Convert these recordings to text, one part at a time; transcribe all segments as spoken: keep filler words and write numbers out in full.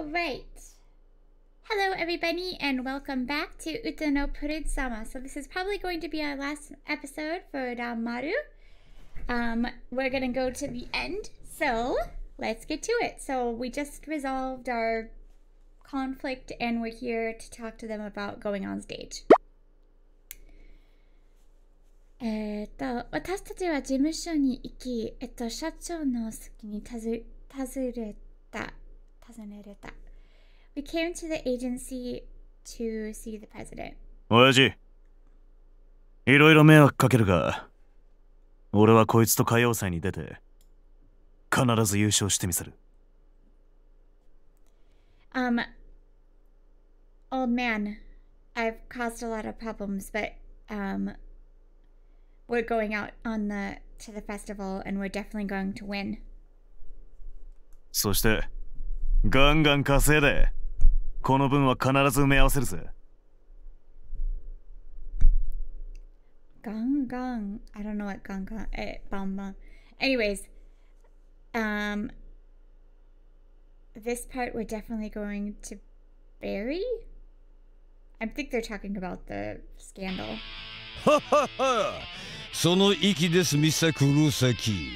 Alright. Hello everybody and welcome back to Uta no Prince Sama. So this is probably going to be our last episode for Ranmaru. Um, we're gonna go to the end, so let's get to it. So we just resolved our conflict and we're here to talk to them about going on stage. えっと、私たちは事務所に行き、えっと、社長の好きに尋れた、尋ねれた。We came to the agency to see the president. 親父、いろいろ迷惑かけるが、俺はこいつと歌謡祭に出て、必ず優勝してみせる。Um, old man, I've caused a lot of problems, but um. We're going out on the to the festival and we're definitely going to win. そしてガンガン稼いでこの分は必ず埋め合わせるぜ。ガンガン I don't know what ガンガンえバンバン Anyways, um, this part we're definitely going to bury. I think they're talking about the scandal. ははは。その息です、ミサ黒崎。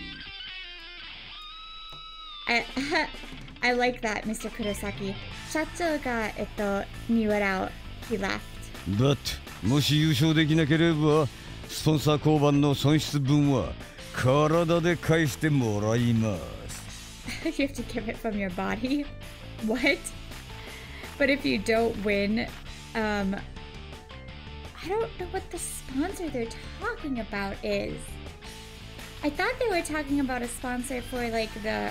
I, I like that, Mister Kurosaki. 社長がえっとに笑う。He laughed. But もし優勝できなければ、スポンサー交番の損失分は体で返してもらいます。You have to give it from your body. What? But if you don't win, um. I don't know what the sponsor they're talking about is. I thought they were talking about a sponsor for like the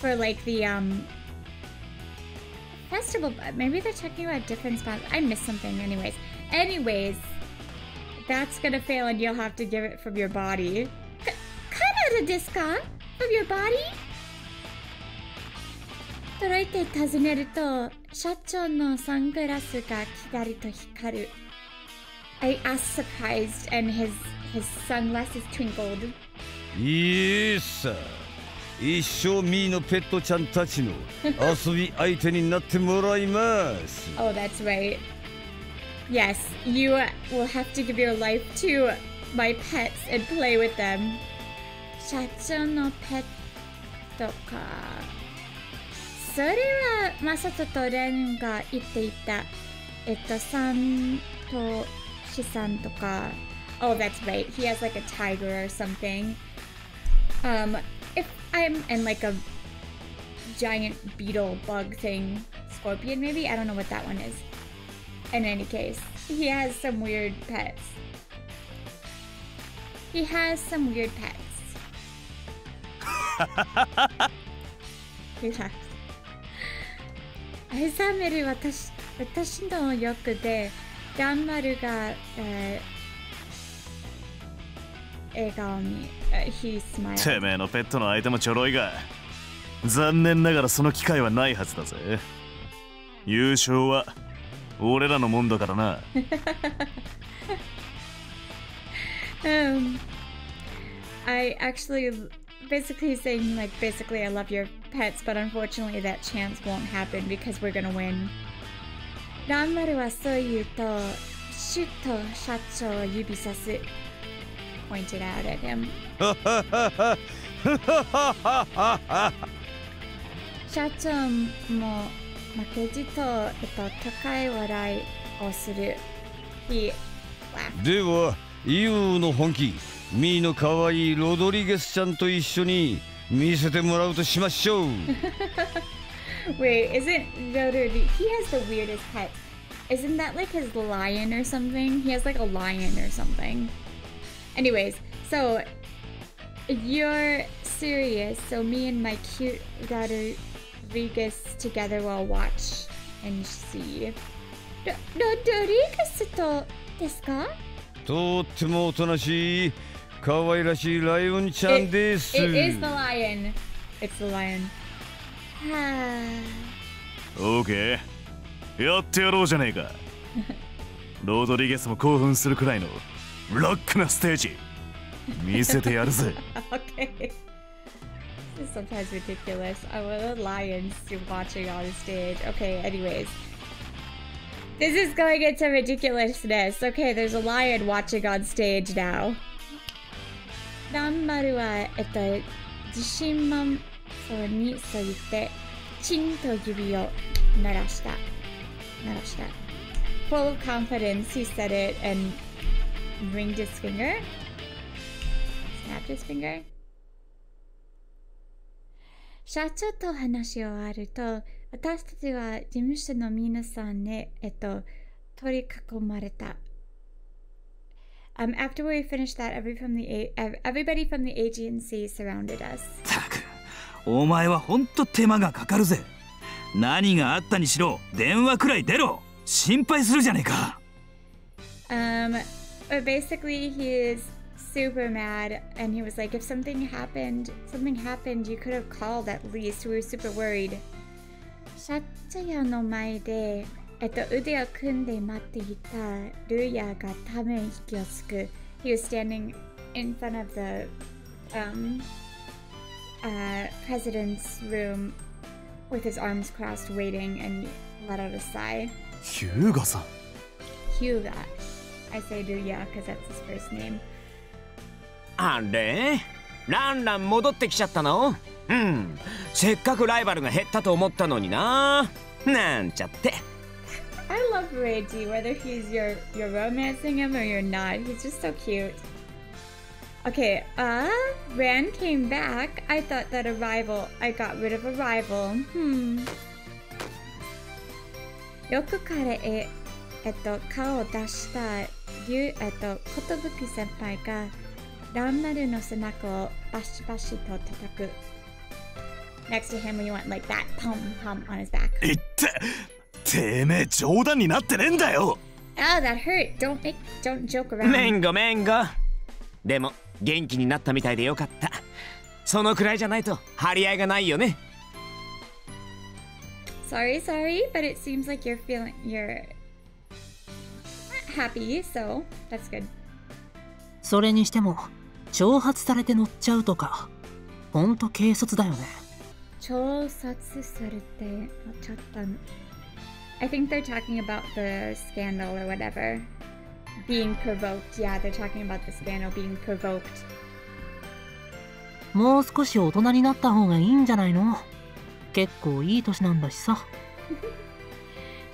for like the um festival, but maybe they're talking about different sponsors. I missed something anyways. Anyways, that's gonna fail and you'll have to give it from your body. Cut out a discount from your body? 届いて尋ねると、社長のサングラスが光と光る。I asked surprised and his his sunglasses twinkled. Yes, sir. 一生ミーのペットちゃんたちの遊び相手になってもらいます。Oh, that's right. Yes, you will have to give your life to my pets and play with them. 社長のペットか。それはマサトとレンが言っていた。えっと、サンとシさんとか。Oh, that's right. He has like a tiger or something. Um, if I'm in like a giant beetle bug thing, scorpion maybe? I don't know what that one is. In any case, he has some weird pets. He has some weird pets. Relax. 目覚める私、私の欲で、ランマルが、えー、笑顔に、he smiled。てめえのペットの相手もちょろいが、残念ながらその機会はないはずだぜ。優勝は俺らのもんだからな。um, I actually. Basically saying like basically I love your pets, but unfortunately that chance won't happen because we're gonna win. Ranmaru wa so yuu to, shuu to shachou wo yubi sasu. Pointed out at him. Shachou mo makeji to etto takai warai o suru. He laughed. Dewa, yuu no honki. ミーの可愛いロドリゲスちゃんと一緒に見せてもらうとしましょう。Wait, isn't Rodrigue? He has the weirdest pet. Isn't that like his lion or something? He has like a lion or something. Anyways, so you're serious. So me and my cute Rodriguez together will watch and see. Rodriguez とですか？とってもおとなしい。可愛らしいライオンちゃんです。 It, it is the lion. It's the lion. はあ。OK。やってやろうじゃねえか。ロドリゲスも興奮するくらいのロックなステージ見せてやるぜ。OK。is sometimes ridiculous. I want a lion watching on stage. Okay, anyways. This is going into ridiculousness. Okay, there's a lion watching on stage now. Ranmaru wa, etto, jishinmon fou ni soite, chin to yubi o narashita. Narashita. Full of confidence, he said it and ringed his finger. Snapped his finger. Shachou to hanashi o aru to, 私たちは事務所の皆さんに、えっと、取り囲まれた。Um, after we finished that, every from the A everybody from the agency surrounded us. ったく、お前は本当手間がかかるぜ。何があったにしろ、電話くらい出ろ。心配するじゃねえか。Um, but basically he is super mad, and he was like, if something happened, something happened, you could have called at least. We were super worried. 社長の前で、えっと、腕を組んで待っていたルヤがため息をつく。He was standing in front of the um, uh, president's room with his arms crossed, waiting, and let out a sigh. Hyuga-san. Hyuga. I say Ruya because that's his first name. あれ?ランラン戻ってきちゃったの? うん、せっかくライバルが減ったと思ったのにな。なんちゃって。 I love Reiji, whether he's your you're romancing him or you're not. He's just so cute. Okay, uh, Ren came back. I thought that a rival, I got rid of a rival. Hmm. 欲からえ、えっと、顔を出したゆ、えっと、Kotobuki先輩がRanmaruの背中をバシバシと叩く。 Next to him, we went like that, pom pom on his back. It, teme, jodan ni natte nen da yo. Oh, that hurt. Don't make, don't joke around. Mengo, mengo. Demo, genki ni natta mitai de yokatta. Sono kurai janai to hariai ga nai yo ne. Sorry, sorry, but it seems like you're feeling you're not happy, so that's good. それにしても挑発されて乗っちゃうとか、本当軽率だよね。 I think they're talking about the scandal or whatever. Being provoked. Yeah, they're talking about the scandal being provoked. もう少し大人になった方がいいんじゃないの?結構いい年なんだしさ。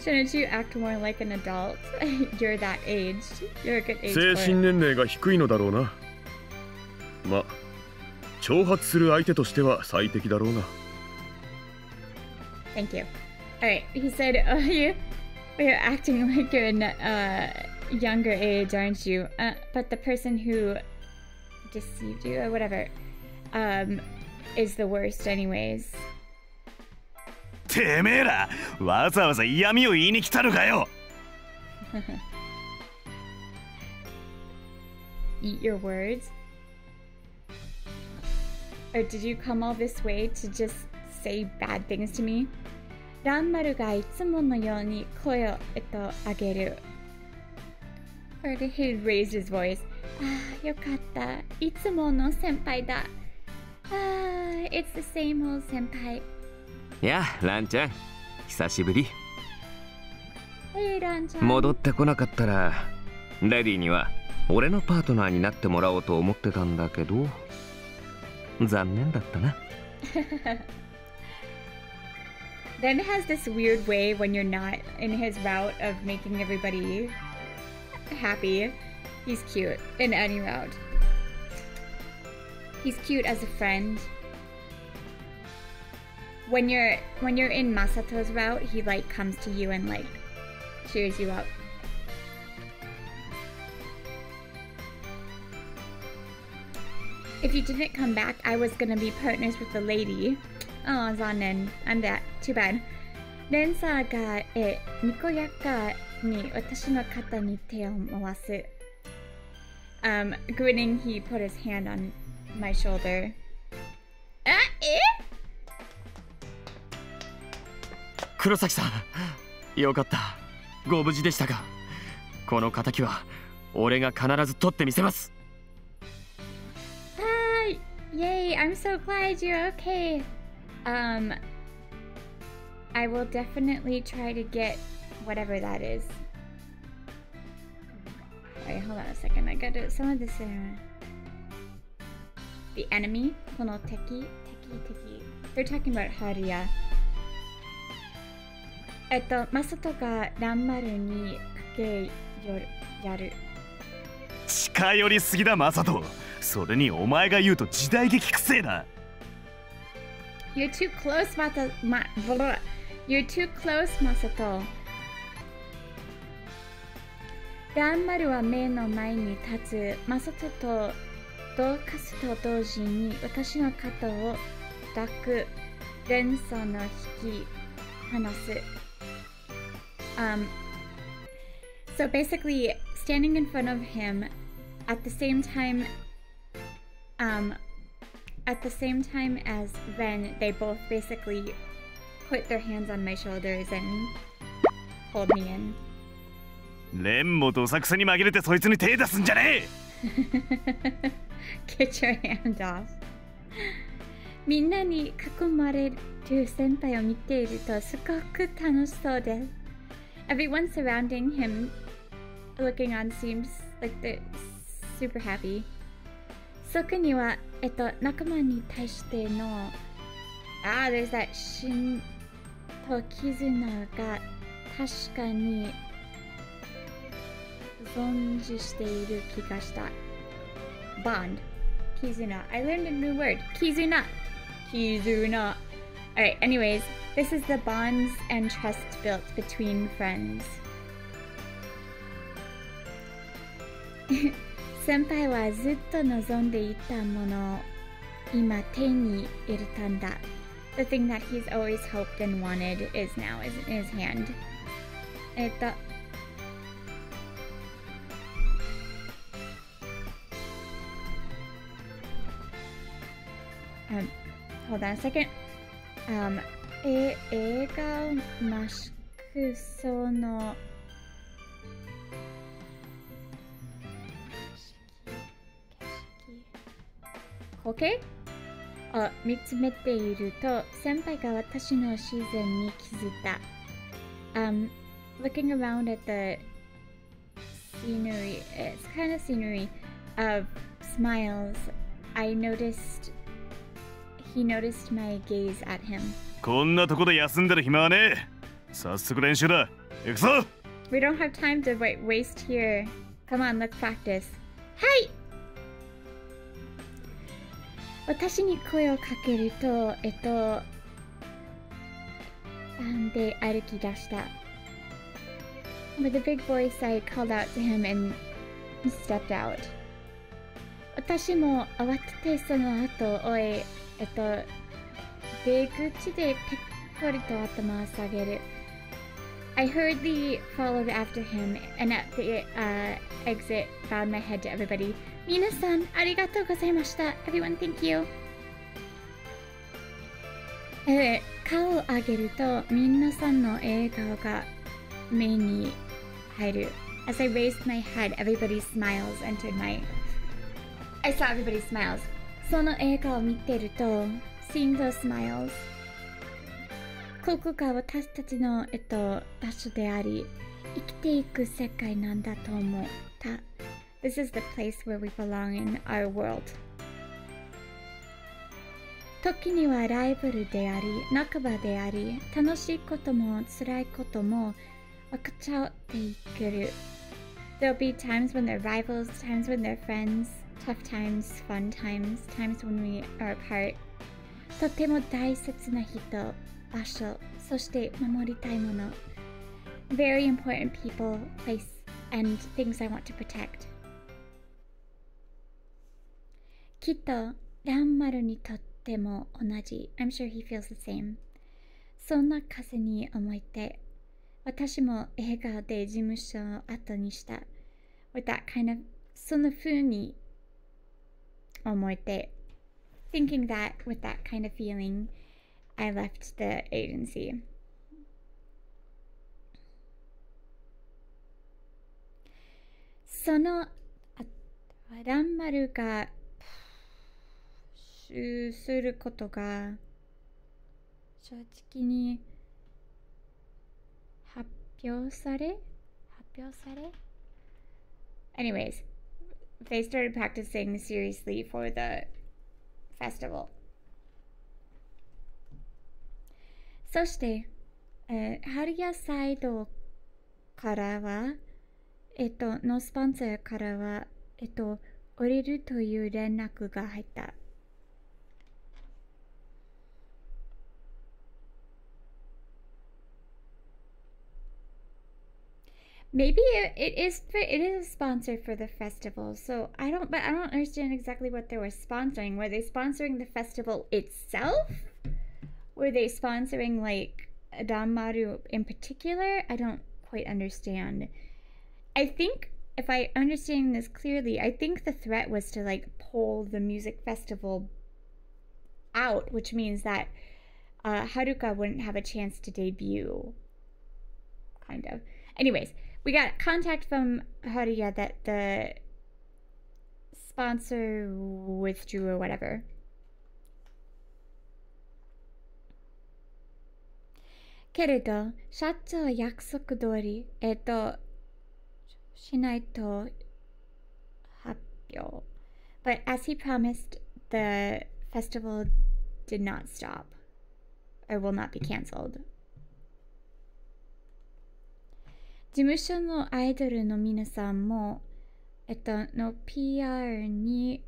Shouldn't you act more like an adult? You're that aged. You're a good age for it. 精神年齢が低いのだろうな。まあ、挑発する相手としては最適だろうな。 Thank you. Alright, he said, oh, you, you're acting like you're in a uh, younger age, aren't you? Uh, but the person who deceived you, or whatever, um, is the worst anyways. てめえら、わざわざ嫌味を言いに来たのかよ! Eat your words? Or did you come all this way to just say bad things to me? Ranmaru ga itsumo no you ni koe o etto ageru. Or he raised his voice. Ah, yokatta. Itsumo no senpai da. Ah, it's the same old senpai. Yeah, Ran-chan. Hisashiburi. Hey, Ran-chan. 戻ってこなかったら、レディには俺のパートナーになってもらおうと思ってたんだけど。 残念だったな。 Ren has this weird way when you're not in his route of making everybody happy. He's cute in any route. He's cute as a friend. When you're when you're in Masato's route, he like comes to you and like cheers you up. If you didn't come back, I was gonna be partners with the lady. Oh, zanen. I'm that. Too bad. Ren-san ga e nikoyaka ni watashi no kata ni te o mawasu. Um, grinning, he put his hand on my shoulder. Ah, eh? Kurosaki-san, yokatta. Go buji deshita ga. Kono kataki wa ore ga kanarazu totte misemasu. よ Yay, I'm so glad you're okay. Um, I will definitely try to get whatever that is. Wait, hold on a second. I gotta, some of this in. The enemy, kono teki, teki, teki. They're talking about Haruya. Eto, Masato ga Ranmaru ni kakeyoru, yaru. Chikayori sugi da, Masato. Sore ni omae ga iu to jidai geki kusei da. You're too close, Mata, ma, blah. You're too close, Masato. Ranmaru wa mei no mai ni tatsu. Masato to doukasu to douji ni watashi no kata wo daku. Renso no hiki hanasu. Um, so basically, standing in front of him at the same time, um, at the same time as Ren, they both basically put their hands on my shoulders and hold me in. Get your hand off. Everyone surrounding him looking on seems like they're super happy. Sokuniwa, eto, nakama ni taishite no. Ah, there's that shin to kizuna ga tashika ni zonji shite iru kiga shita. Bond. Kizuna. I learned a new word. Kizuna. Kizuna. Alright, anyways, this is the bonds and trust built between friends. Senpai wa zutto nozonde ita mono ima te ni iretanda. The thing that he's always hoped and wanted is now is in his hand. Eto. Um, hold on a second. Um, e ega mashiku no. Okay? Uh, mitsumete iru to senpai ga watashi no shizen ni kizuta. Um, looking around at the scenery, it's kind of scenery of smiles, I noticed, he noticed my gaze at him. We don't have time to wait, waste here. Come on, let's practice. Hi! Watashi ni koe o kakeru to, eto, ande aruki dashita. With a big voice, I called out to him and stepped out. Watashi mo awatete sono ato oe, eto, deguchi de pekkori to atama o sageru. I hurriedly followed after him, and at the uh, exit, bowed my head to everybody. Minasan, arigatou gozaimashita. Everyone, thank you. Eh, kao o ageru to, minasan no egao ga mei ni hairu. As I raised my head, everybody's smiles entered my... I saw everybody's smiles. Sono egao o miteru to, seeing those smiles. Koko ga watashi tachi no, eto, basho de ari, ikite iku sekai nanda to omotta. This is the place where we belong in our world. Toki ni wa raivuru de ari, nakaba de ari, tanoshii koto mo, tsurai koto mo, wakachao te ikuru. There'll be times when they're rivals, times when they're friends, tough times, fun times, times when we are apart. Totemo daisetsu na hito, basho, soshite mamoritai mono. Very important people, place, and things I want to protect. Kitto, Ranmaru ni totte mo onaji. I'm sure he feels the same. Sonna kaze ni omoite, watashi mo egao de jimusho o ato ni shita. With that kind of sonna fu ni omoite. Thinking that, with that kind of feeling, I left the agency. Sono, Ranmaru ga 習することが正直に発表され発表され Anyways, they started practicing seriously for the festival. そして、えー、ハルヤサイドからは、えっと、ノースポンサーからは、えっと、降りるという連絡が入った。Maybe it, it is it is a sponsor for the festival, so I don't but I don't understand exactly what they were sponsoring. Were they sponsoring the festival itself? Were they sponsoring like Ranmaru in particular? I don't quite understand. I think if I understand this clearly, I think the threat was to like pull the music festival out, which means that uh, Haruka wouldn't have a chance to debut. Kind of. Anyways. We got contact from Haruya that the sponsor withdrew or whatever. Keredo, shacho yakusoku dori, eto, shinai to happyou. But as he promised, the festival did not stop, or will not be canceled. 事務所のアイドルの皆さんも、えっと、の P R に、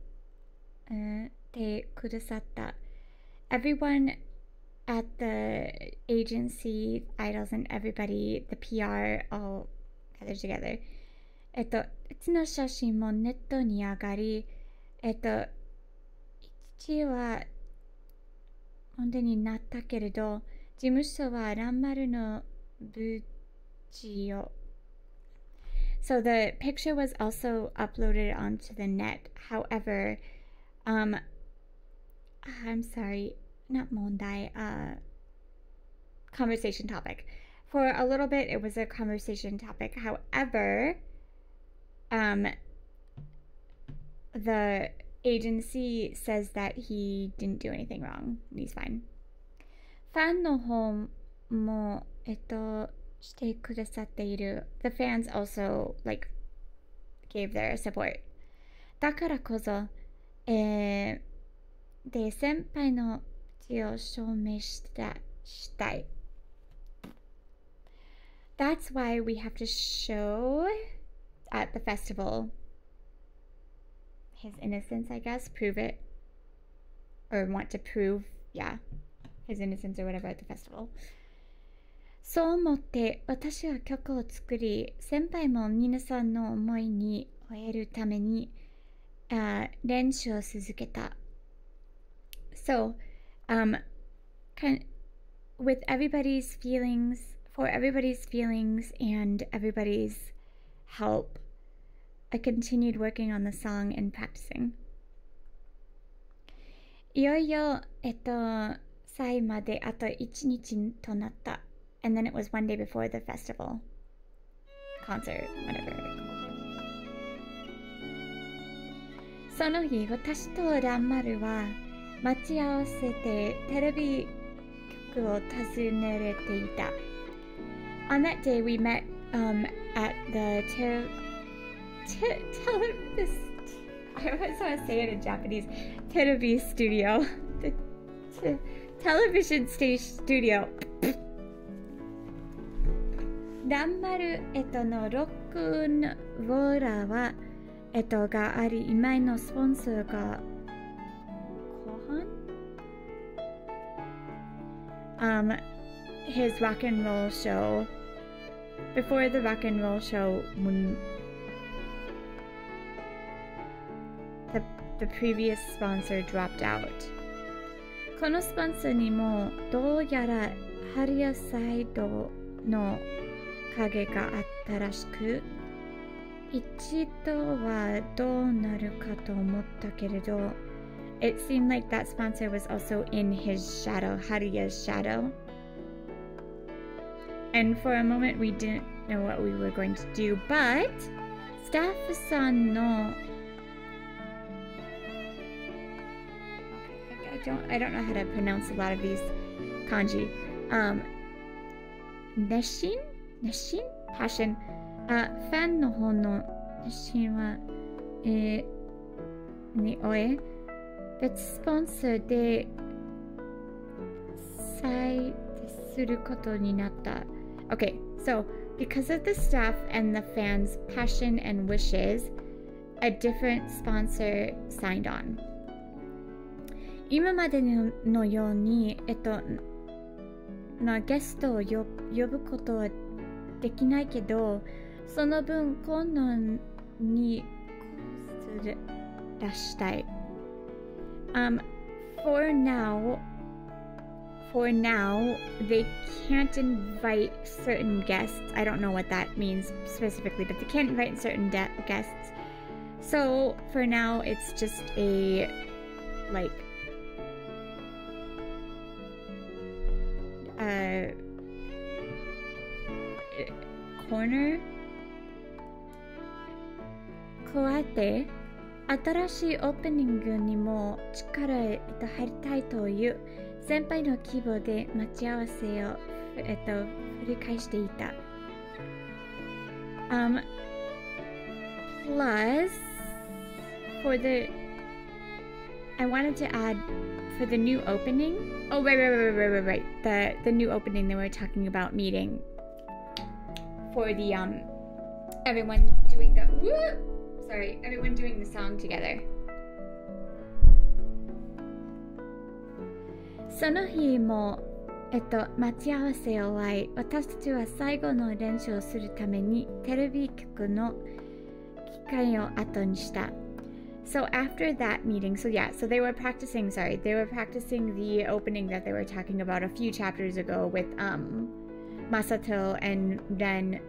うん、手くださった。Everyone at the agency, idols, and everybody, the P R all gathered together. えっと、うちの写真もネットに上がり、えっと、一は問題になったけれど、事務所はランマルのブ So the picture was also uploaded onto the net. However, um, I'm sorry, not Mondai, uh, conversation topic. For a little bit, it was a conversation topic. However, um, the agency says that he didn't do anything wrong. He's fine. Fan no home mo eto. The fans also like gave their support. だからこそ、えー、で先輩の地を証明したしたい。That's why we have to show at the festival his innocence, I guess, prove it, or want to prove, yeah, his innocence or whatever at the festival. そう思って私は曲を作り、先輩も皆さんの思いに終えるために、uh, 練習を続けた。So, um, can, with everybody's feelings, for everybody's feelings and everybody's help, I continued working on the song and practicing. いよいよ、えっと、祭まであと一日となった。And then it was one day before the festival, concert, whatever it was called. その日、私とランマルは待ち合わせてテレビ局を訪ねれていた。On that day, we met um, at the ter ter televis. I always want to say it in Japanese. Television studio. The te television stage studio. ランマルエトのロックンウォーラーはエトがあり今のスポンサーが後半 um, his rock and roll show before the rock and roll show the, the previous sponsor dropped out このスポンサーにもどうやらハリアサイドの影があったらしく一度はどうなるかと思ったけれど It seemed like that sponsor was also in his shadow, Haruya's shadow. And for a moment we didn't know what we were going to do, but staff san no don't I don't know how to pronounce a lot of these kanji. Um, Neshin, Neshin, passion. Uh, fan no hon no Neshin wa eh ni oe. But sponsor de sai suru koto ni natta. Okay, so because of the staff and the fans' passion and wishes, a different sponsor signed on. 今までのように、えっと、なゲストを呼ぶことはできないけど、その分今度にするらしたい。Um, for now, for now, they can't invite certain guests. I don't know what that means specifically, but they can't invite certain guests. So for now, it's just a like. Uh, corner. 加えて、新しいオープニングにも力入れたいという先輩の希望で待ち合わせを、えっと、振り返していた。Um, plus, for the, I wanted to add. For the new opening? Oh, right, right, right, right, right, right. The, the new opening that we were talking about meeting for the, um, everyone doing the, whoop! Sorry, everyone doing the song together. その日も、えっと、待ち合わせを終え、私たちは最後の練習をするためにテレビ局の機会を後にした。 So after that meeting, so yeah, so they were practicing, sorry, they were practicing the opening that they were talking about a few chapters ago with um, Masato and Ren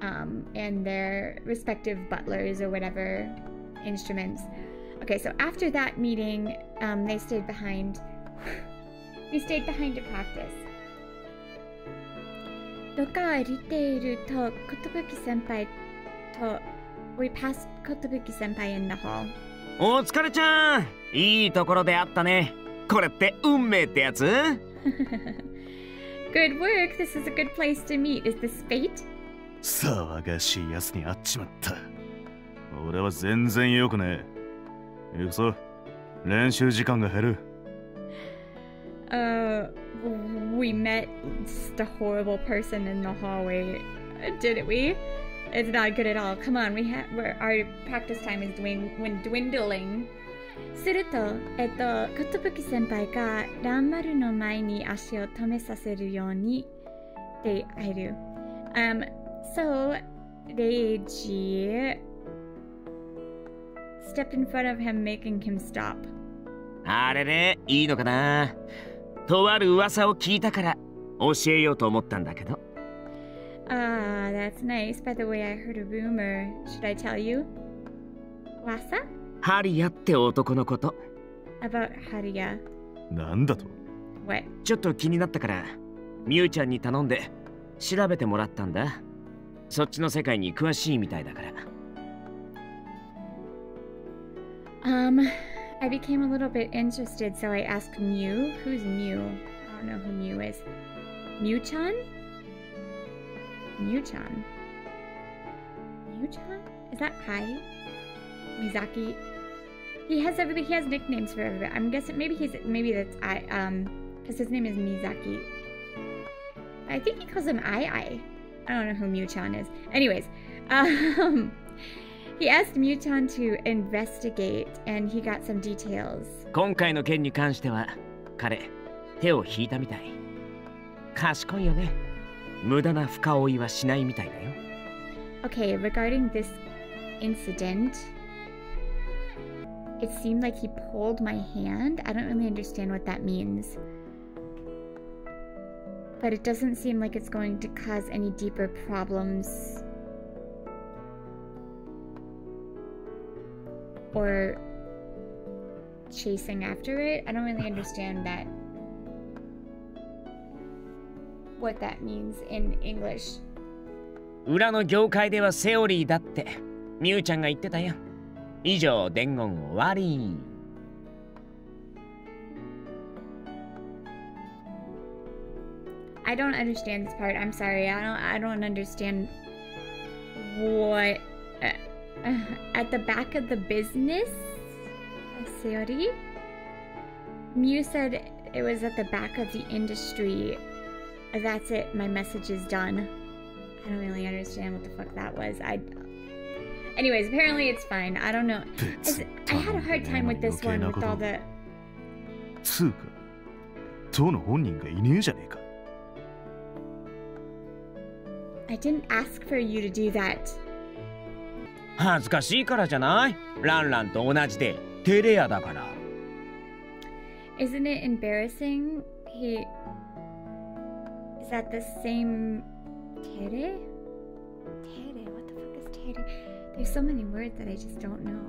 um, and their respective butlers or whatever instruments. Okay, so after that meeting, um, they stayed behind, they stayed behind to practice. どこか歩いていると、Kotobuki senpaiと We passed Kotobuki-senpai in the hall. お疲れちゃん。いいところであったね。これって運命ってやつ? Good work. This is a good place to meet. Is this fate? 騒がしいやつに会っちまった。俺は全然良くねえ。行くぞ。練習時間が減る。Uh, we met just a horrible person in the hallway, didn't we? It's not good at all. Come on, we have we're, our practice time is dwind when dwindling. すると、えっと、Kotobuki先輩がRanmaruの前に足を止めさせるようにである。Um, so Reiji stepped in front of him, making him stop. あれれ、いいのかな。とある噂を聞いたから教えようと思ったんだけど。 Ah, that's nice. By the way, I heard a rumor. Should I tell you? Wasa? Haruyaって男のこと. About Haruya. なんだと? What? ちょっと気になったから、みゆちゃんに頼んで調べてもらったんだ。そっちの世界に詳しいみたいだから。Um, I became a little bit interested, so I asked Miu. Who's Miu? I don't know who Miu is. Miu-chan? Miu-chan? Miu-chan? Is that Kai? Mizaki? He has everybody. He has nicknames for everybody. I'm guessing maybe he's maybe that's I um because his name is Mizaki. I think he calls him I I. I don't know who Miu-chan is. Anyways, um, he asked Miu-chan to investigate, and he got some details. 今回の件に関しては彼手を引いたみたい。賢いよね。 Okay, regarding this incident, it seemed like he pulled my hand. I don't really understand what that means. But it doesn't seem like it's going to cause any deeper problems. Or chasing after it. I don't really understand that. What that means in English. 裏の業界ではセオリーだってみゆちゃんが言ってたやん。以上伝言終わり。I don't understand this part. I'm sorry. I don't. I don't understand what uh, uh, at the back of the business. Sayori, Mew said it was at the back of the industry. That's it. My message is done. I don't really understand what the fuck that was. I. Anyways, apparently it's fine. I don't know. It's, I had a hard time with this one with all the. I didn't ask for you to do that. Isn't it embarrassing? He is that the same Tere? Tere, what the fuck is Tere? There's so many words that I just don't know.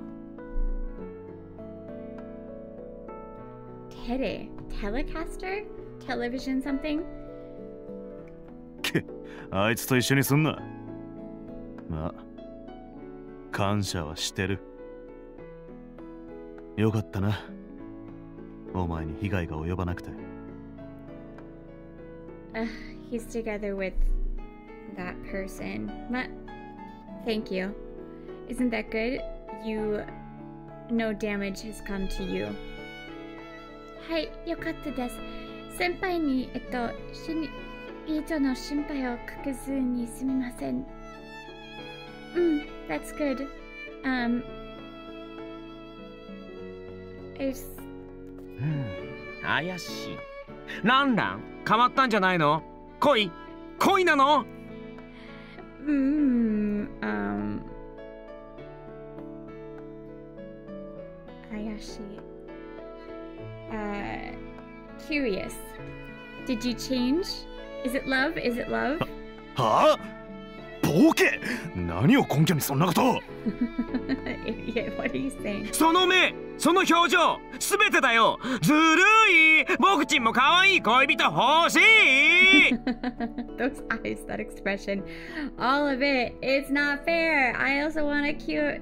Tere, telecaster, television something. Uh, he's together with that person. Ma Thank you. Isn't that good? You... No damage has come to you. Hi, yokatta desu. Senpai ni, etto, shini... Ito no shinpai o kakuzu ni sumimasen. Mm, that's good. Um... It's... Ayashi. Ranran, kamattan janai no? Koi? Koi nano? Mm, um... Ayashi. Uh... Curious. Did you change? Is it love? Is it love? Huh? Boke! Nani o konkyo ni sonna koto? Idiot, what are you saying? Sono me! Sono hyoujou! Subete da yo! Zurui! Boku chin mo kawaii koibito hoshii! Those eyes, that expression. All of it. It's not fair. I also want a cute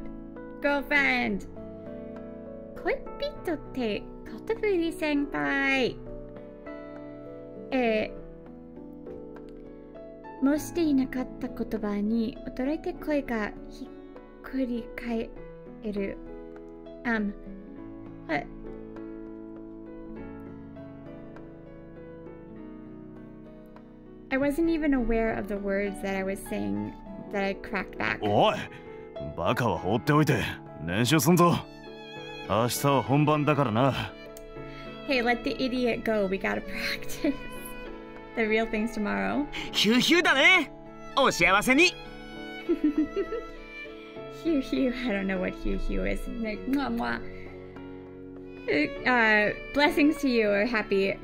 girlfriend. Koibito te Kotoburi senpai. Eh... もしていなかった言葉に驚いて声がひっくり返る。Um, what? I wasn't even aware of the words that I was saying that I cracked back. おい、バカは放っておいて練習すんぞ。明日は本番だからな。Hey, let the idiot go. We gotta practice. The real things tomorrow. Hugh Hugh, da Hugh Hugh, I don't know what Hugh Hugh is. Like, mwah, mwah. Uh, blessings to you, or happy.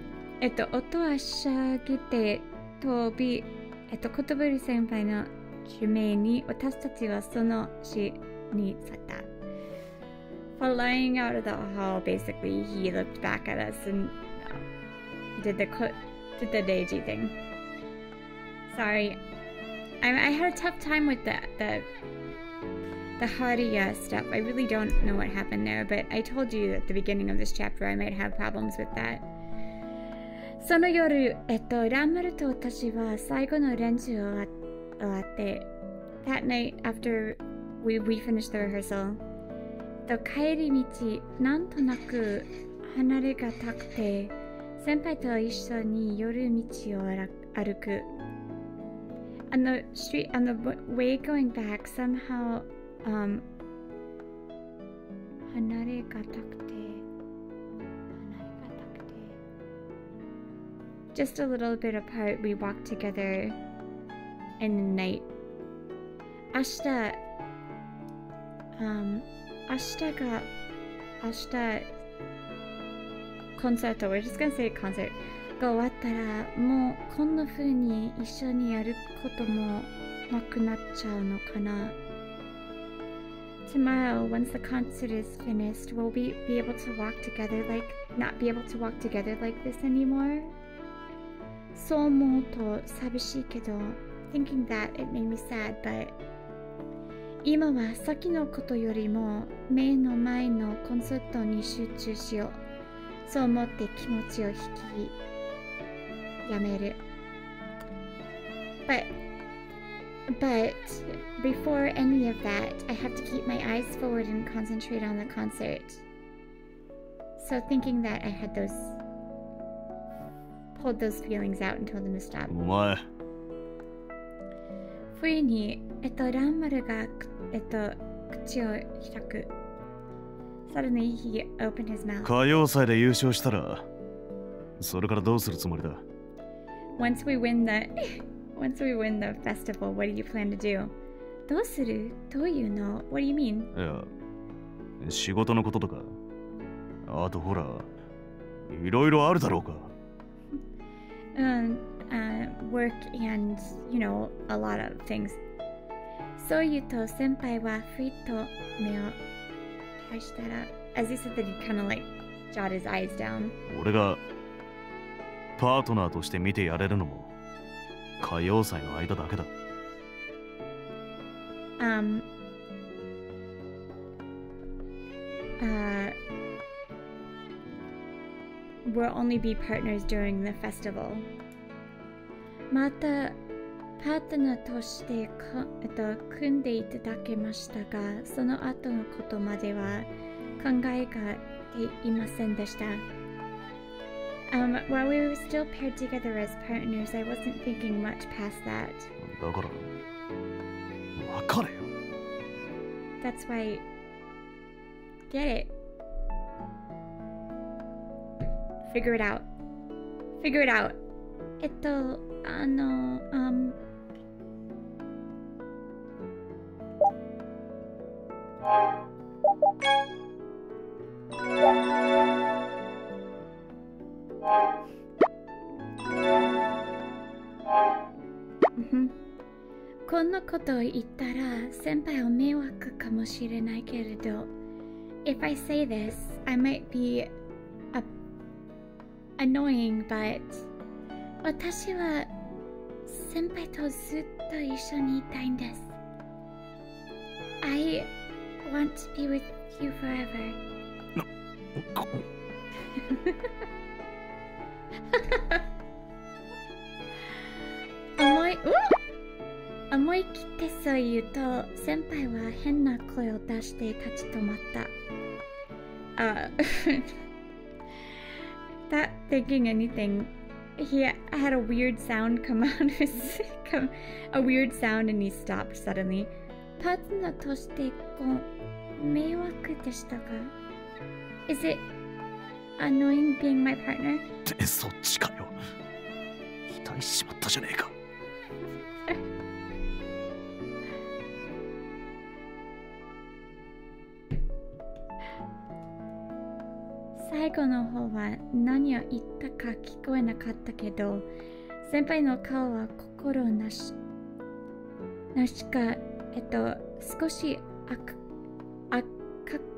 Etto, oto wa shagete tobi. Etto, Kotoburi senpai no shumei ni watashitachi wa sono shi ni satta. Flying out of the hall, basically, he looked back at us and uh, did the ko did the Deiji thing. Sorry. I, I had a tough time with the, the, the Haruya stuff. I really don't know what happened there, but I told you at the beginning of this chapter I might have problems with that. その夜、えっと、ランマルと私は最後の練習を終わって、that night after we, we finished the rehearsal, 帰り道、なんとなく離れがたくて、先輩と一緒に夜道を歩く。On the street, on the way going back, somehow, um, 離れがたくて、離れがたくて。Just a little bit apart, we walked together in the night. 明日、um, 明日が、明日。 Concerto, we're just gonna say concert. が終わったらもうこんな風に一緒にやることもなくなっちゃうのかな。Tomorrow, once the concert is finished, will we be able to walk together like not be able to walk together like this anymore? そう思うと寂しいけど、thinking that it made me sad, but 今は先のことよりも目の前のコンサートに集中しよう。 そう思って気持ちを引きやめる。But, but before any of that, I have to keep my eyes forward and concentrate on the concert. So thinking that I had those, pulled those feelings out and told them to stop. What? ふいに、えっと、ランマルが、えっと、口を開く。Suddenly he opened his mouth. 歌謡祭で優勝したら、それからどうするつもりだ? Once we win the, once we win the festival, what do you plan to do? どうする? どういうの? What do you mean? いや、仕事のこととか、あとほら、いろいろあるだろうか。うん。Uh, work and, you know, a lot of things. So Yuto senpai wa fuito me o kashitara. As he said that, he kind of like jot his eyes down. Ore ga partner toshite mite yareru no mo kayousai no aida dake da. Um. Uh. We'll only be partners during the festival. またパートナーとして組んでいただけましたが、その後のことまでは考えがいませんでした。Um, while we were still paired together as partners, I wasn't thinking much past that. だから、わかれよ。That's why, get it. Figure it out. Figure it out. えっと。あの、um... mm-hmm. こんなことを言ったら先輩は迷惑かもしれないけれど If I say this, I might be a... annoying, but 私は先輩とずっと一緒にいたいんです。I want to be with you forever. 思い、うわ、思い切ってそう言うと、先輩は変な声を出して立ち止まった。あ、not thinking anything. He had a weird sound come out of his, come, a weird sound, and he stopped suddenly. Partner として迷惑でしたか? Is it annoying being my partner? ってそっちかよ。期待しまったじゃねえか。最後の方は何を言ったか聞こえなかったけど、先輩の顔は心なし、なしか、えっと、少し赤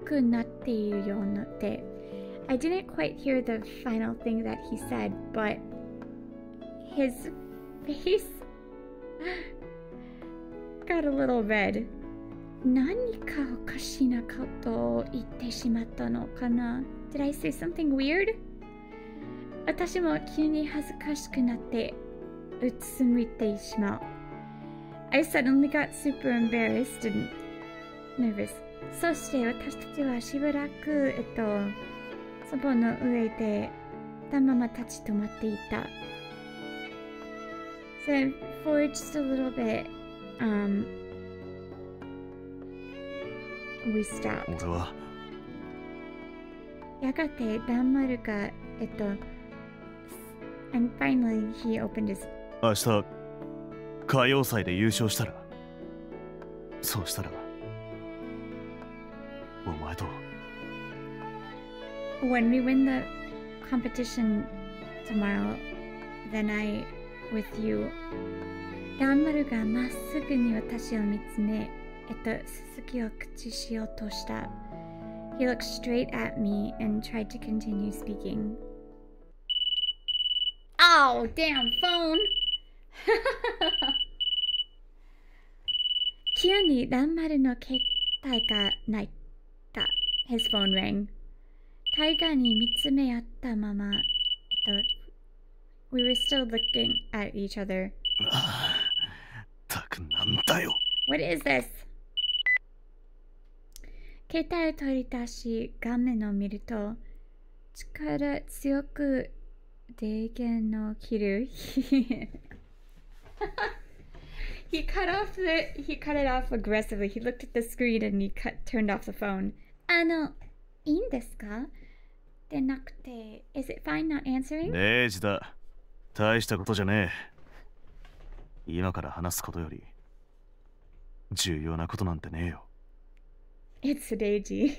くなっているようなで。I didn't quite hear the final thing that he said, but his face got a little red. 何かおかしなことを言ってしまったのかな? Did I say something weird? 私も急に恥ずかしくなってうつむいてしまう。I suddenly got super embarrassed and nervous. そして私たちはしばらく、えっと、そばの上でたまま立ち止まっていた。So for just a little bit, um, we stopped. 俺はやがてランマルがえっと and finally he opened his 明日歌謡祭で優勝したらそうしたらお前と When we win the competition tomorrow, then I with you ランマルがまっすぐに私を見つめえっとすすきを口しようとした He looked straight at me and tried to continue speaking. Oh, damn phone! 急にランマルの携帯が鳴った。His phone rang. タイガーに見つめ合ったまま。We were still looking at each other. What is this? Ketai toritashi gamen o miru to chikara tsuyoku deigen no kiru. He cut off the he cut it off aggressively. He looked at the screen and he cut turned off the phone. Ano, iin desu ka? Denakute, is it fine not answering? Reiji da. Taishita koto janei. Ima kara hanasu koto yori juyou na koto nante nei yo. It's Reiji.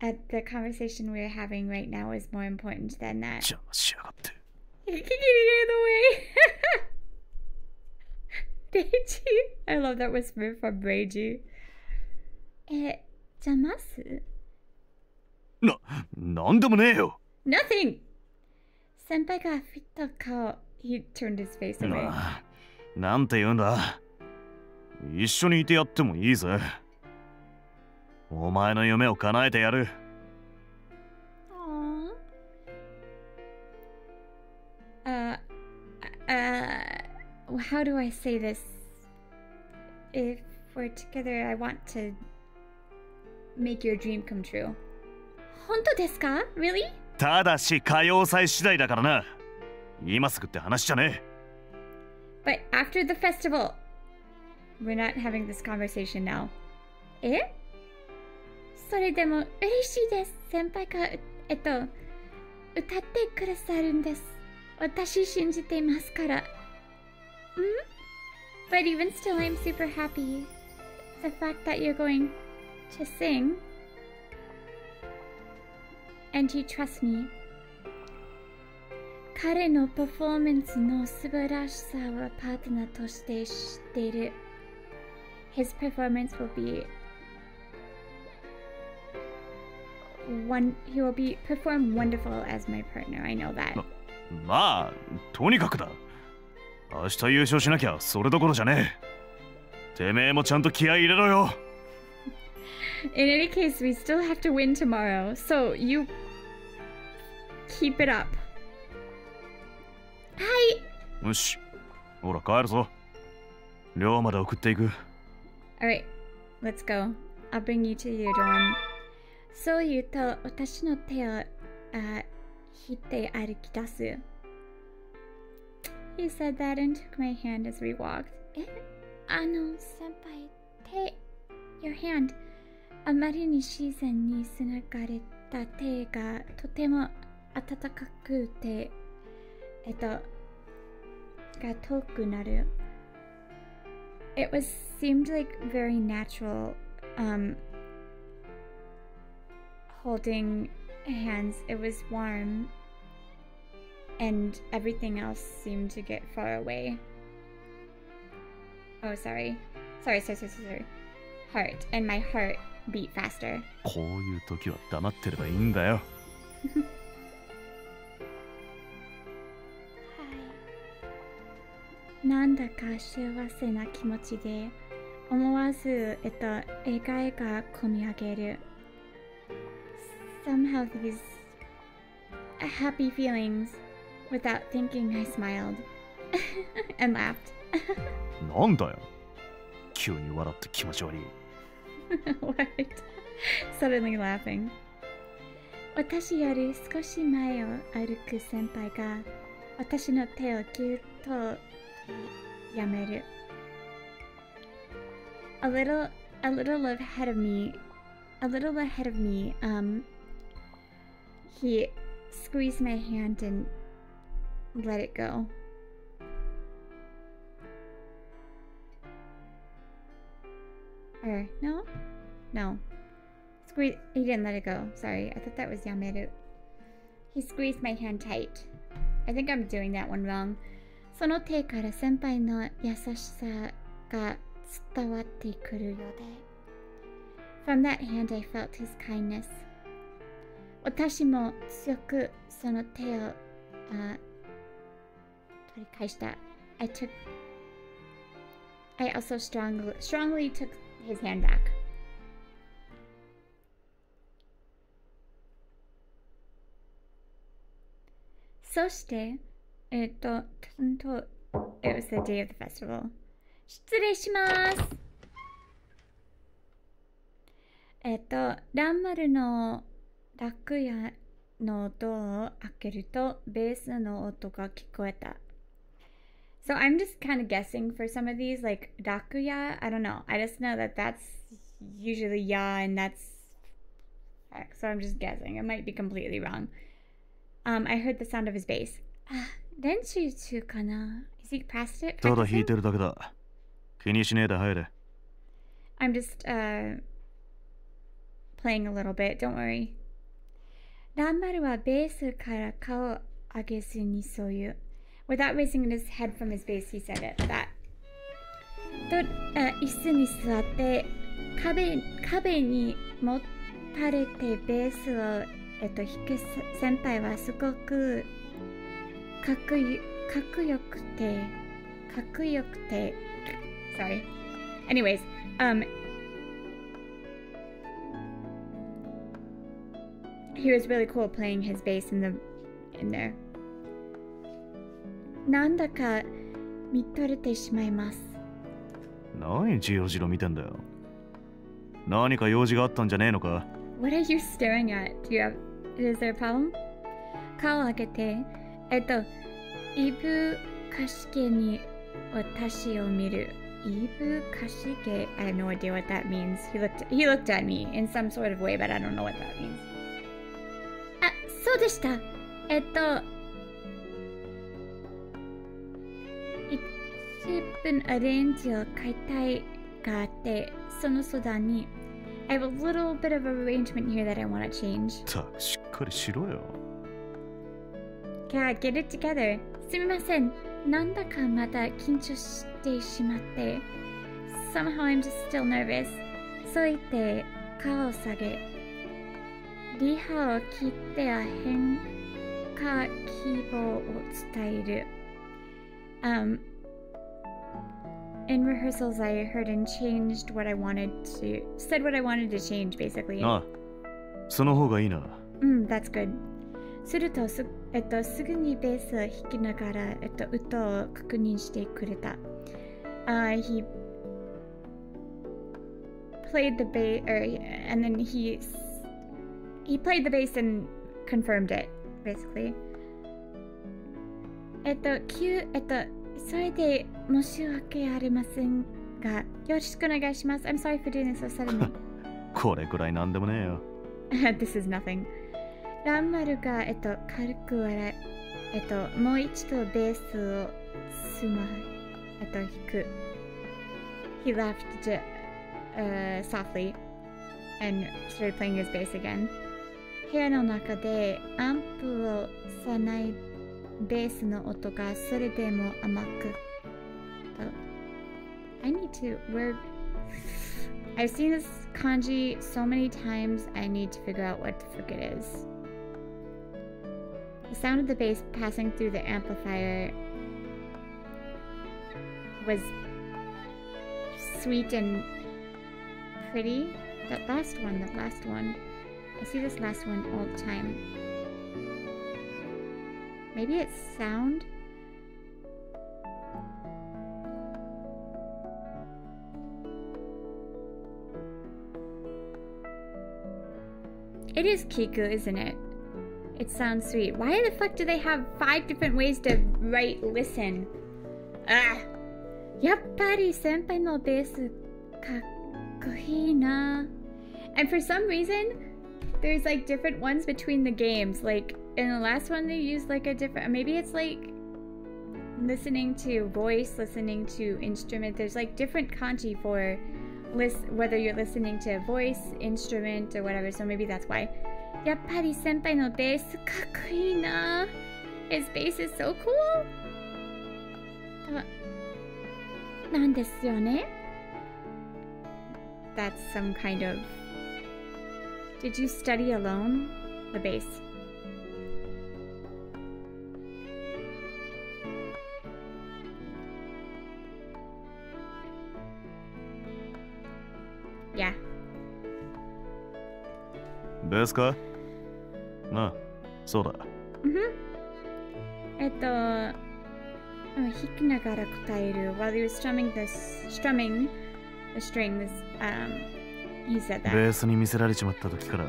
At the conversation we're having right now is more important than that. You're getting in the way. Reiji. I love that whisper from Reiji. Eh, jamasu? No, nothing. Senpai ga fitta kao. He turned his face away. Nante yun da. Issho ni ite yatte mo ii ze. Omae no yume o kanae te yaru. Aww. Uh, uh, how do I say this? If we're together, I want to make your dream come true. Honto desu ka? Really? Tadashi kayou sai shidai da kara na. Ima sugu tte hanashi janei. But after the festival. We're not having this conversation now. Eh? それでも嬉しいです。先輩が、えっと、歌ってくださるんです。私信じていますから。ん? But even still, I'm super happy. The fact that you're going to sing and you trust me. 彼のパフォーマンスの素晴らしさはパートナーとして知っている。His performance will be One, he will be perform wonderful as my partner. I know that. Ma, tonikaku da. Ashita yuushou shinakia sore dokoro ja ne. Temee mo chanto kiai irero yo. In any case, we still have to win tomorrow, so you keep it up. Hai. Yoshi. Ora kaeru zo. Ryo made okutte iku. All right, let's go. I'll bring you to your dorm. そう言うと、私の手を、あ、引いて歩き出す。He said that and took my hand as we walked. え、あの、先輩、手、your hand。あまりに自然につながれた手がとても温かくて、えっと、が遠くなる。It was seemed like very natural, um. Holding hands, it was warm, and everything else seemed to get far away. Oh, sorry. Sorry, sorry, sorry, sorry. Heart, and my heart beat faster. Hi. Nanda ka shuwase na kimochi de, omowazu, etto, egae ga komiageru. Somehow these happy feelings, without thinking, I smiled and laughed. What? Suddenly laughing. 私より少し前を歩く先輩が私の手をぎゅっとやめる。A little, a little ahead of me, a little ahead of me. Um. He squeezed my hand and let it go. Or, no? No. Squeeze, he didn't let it go. Sorry, I thought that was Yameru. He squeezed my hand tight. I think I'm doing that one wrong. その手から先輩の優しさが伝わってくるようで。From that hand, I felt his kindness. 私も強くその手を取り返した。I took, I also strongly, strongly took his hand back. 好 Soshite, eto, tanto, it was the day of the festival. Shutsurei shimasu. Eto, Ranmaru no rakuya no oto o akeru to bass no oto ga kikoeta. So I'm just kind of guessing for some of these, like rakuya, I don't know. I just know that that's usually ya and that's X, so I'm just guessing. It might be completely wrong. Um, I heard the sound of his bass. Ah, renshu chu kana? Is he past it? I'm just uh playing a little bit. Don't worry. Ranmaru wa bass kara kao agezu ni soyu. Without raising his head from his bass, he said it. That. To isu ni suwatte kabe kabe ni mot. Sorry. Anyways, um, he was really cool playing his bass in the in there. Nandaka mitorete shimaimasu. Nani jirojiro miten dayo? Nani ka yōji ga attan janei no ka? What are you staring at? Do you have... Is there a problem? Kao agete, eto, ibu kashige ni watashi o miru. Ibu kashige... I have no idea what that means. He looked he looked at me in some sort of way, but I don't know what that means. Ah, so deshita. Eto... Ichibun arrange o kaitai ga atte, sono soda ni... I have a little bit of arrangement here that I want to change. God, get it together. Sumimasen. Nandaka mata kinchou shite shimatte. Somehow I'm just still nervous. Soite kao sage. Riha o kitte a henka kibou o tsutaeru. Um, in rehearsals, I heard and changed what I wanted to... Said what I wanted to change, basically. Ah, mm, that's good. Suruto, eto, sugu ni bass o hiki nagara, eto, uto o kakunin shite kureta. Uh, he... Played the bass, er, and then he... He played the bass and confirmed it, basically. Eto, kyu, eto... I'm sorry for doing this so suddenly. This is nothing. Ranmaru ga eto karuku warai eto mou ichido bass o suma eto hiku. He laughed uh, softly and started playing his bass again. Here no naka de ampu o sanai. Bass no oto ga sore demo amaku. I need to. We're. I've seen this kanji so many times. I need to figure out what the frick it is. The sound of the bass passing through the amplifier was sweet and pretty. That last one. That last one. I see this last one all the time. Maybe it's sound? It is Kiku, isn't it? It sounds sweet. Why the fuck do they have five different ways to write listen? Ah! Yappari senpai no desu kakkoi na. And for some reason, there's like different ones between the games, like in the last one they used like a different, maybe it's like listening to voice, listening to instrument, there's like different kanji for list whether you're listening to a voice, instrument, or whatever, so maybe that's why. Yappari senpai no desu kakkoi na. His bass is so cool. Nan desu yo ne? That's some kind of... Did you study alone? The bass. Yeah. Desu ka? Na, so da. Mm-hmm. えっと、弾きながら答える while he was strumming this strumming a string this um you said that ベースに見せられちまった時から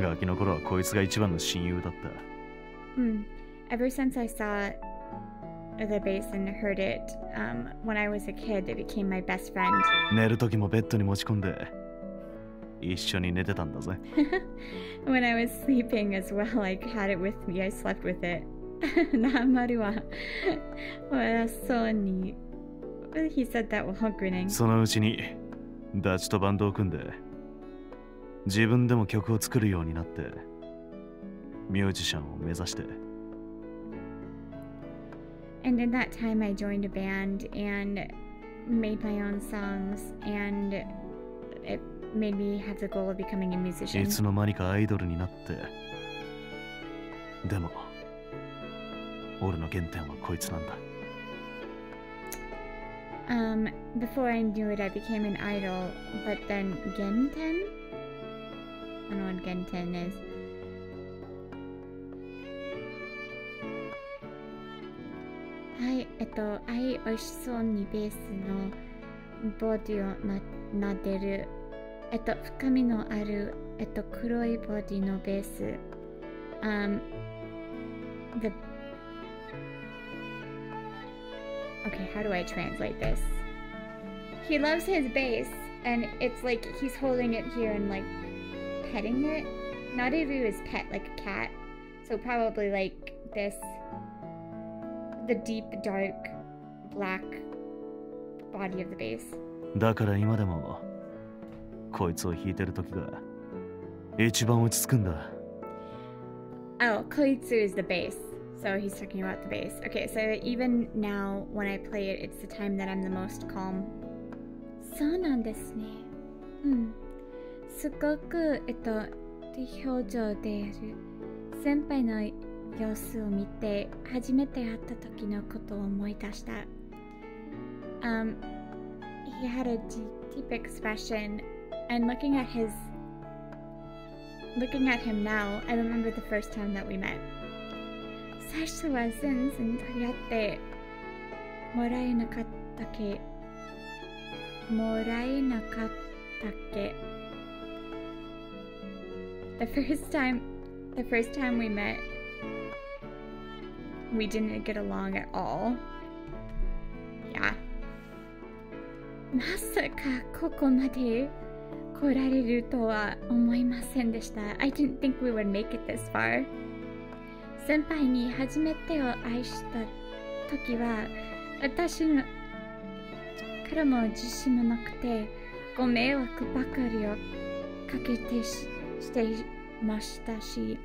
ガキの頃はこいつが一番の親友だった。うん。 Ever since I saw the bass and heard it, um, when I was a kid, it became my best friend. 寝る時もベッドに持ち込んで一緒に寝てたんだぜ。When I was sleeping as well, I had it with me. I slept with it. ナンマルは笑そうに。He said that while grinning. そのうちにダチとバンドを組んで自分でも曲を作るようになってミュージシャンを目指して。 And in that time, I joined a band and made my own songs, and it made me have the goal of becoming a musician. いつの間にかアイドルになって。でも、俺の原点はこいつなんだ。Um, before I knew it, I became an idol, but then Genten? I don't know what Genten is. I, eto, I oishou ni bass no body o naderu, eto, fukami no aru, eto, kuroi body no bass. Um, the. Okay, how do I translate this? He loves his bass, and it's like he's holding it here and like petting it. Naderu is pet, like a cat, so probably like this. The deep, dark, black body of the bass. だから今でもこいつを弾いてる時が一番落ち着くんだ。Oh, こいつ is the bass. So he's talking about the bass. Okay, so even now when I play it, it's the time that I'm the most calm. そうなんですね。うん。すごくえっと表情である先輩の 様子を見て初めて会った時のことを思い出した。Um, he had a deep expression, and looking at his, looking at him now, I remember the first time that we met. 最初は全然取り合ってもらえなかったけ、もらえなかったけ。The first time, the first time we met. We didn't get along at all. Yeah. まさかここまで来られるとは思いませんでした。I didn't think we would make it this far. 先輩に初めてを愛した時は私からも自信もなくてご迷惑ばかりをかけてしていましたし。